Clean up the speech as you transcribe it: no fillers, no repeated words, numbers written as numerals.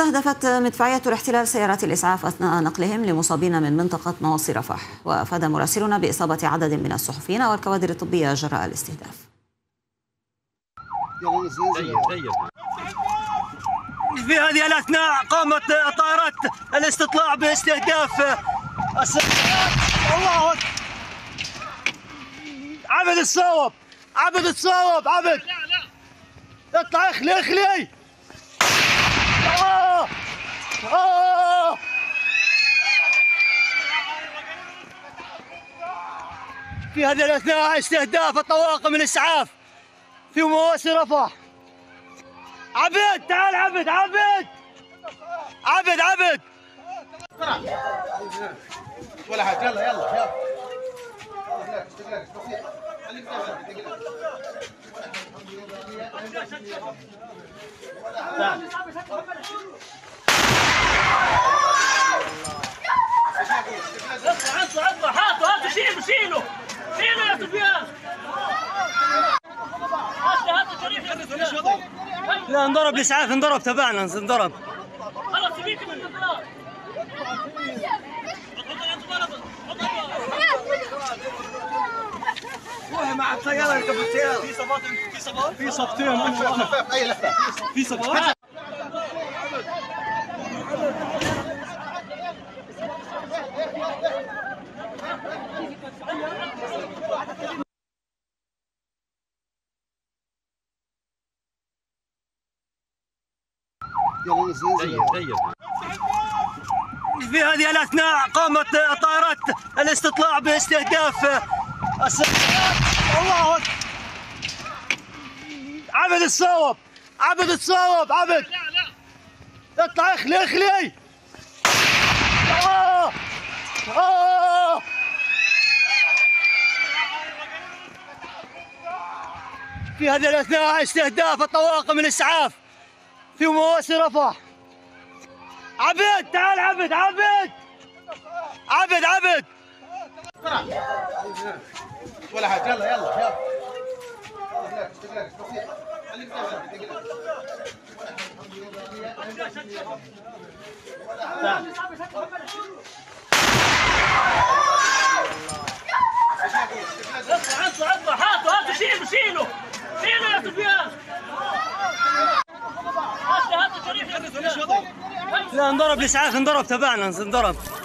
استهدفت مدفعية الاحتلال سيارات الإسعاف أثناء نقلهم لمصابين من منطقة مواصي رفح، وأفاد مراسلنا بإصابة عدد من الصحفيين والكوادر الطبية جراء الاستهداف. في هذه الأثناء قامت طائرات الاستطلاع باستهداف السيارات. الله أكبر. عبد الصواب، عبد الصواب، عبد. اطلع اخلي اخلي. في هذه الأثناء استهداف الطواقم الإسعاف في مواصي رفح. عبد تعال، عبد عبد عبد عبد ولا حاجة. يلا يلا اطلع اطلع، هاتوا هاتوا، شيلوا شيلوا شيلوا يا سفيان. لا انضرب الاسعاف، انضرب تبعنا، انضرب خلاص سيبيكم من الانضراب. مع السيارة يركب السيارة. في صفات، في صفات، في صفتين، في صفات. في هذه الأثناء قامت طائرات الاستطلاع باستهداف السيارات. الله أكبر. عبد الصواب، عبد الصواب، عبد. اطلع اخلي اخلي. في هذه الأثناء استهداف الطواقم الإسعاف في مواصي رفح. عبد تعال، عبد عبد عبد عبد ولا حاجة. يلا يلا اطلع اطلع اطلع، هاتوا هاتوا، شيلوا شيلوا شيلوا يا سفيان. لا انضرب الاسعاف، انضرب تبعنا، انضرب.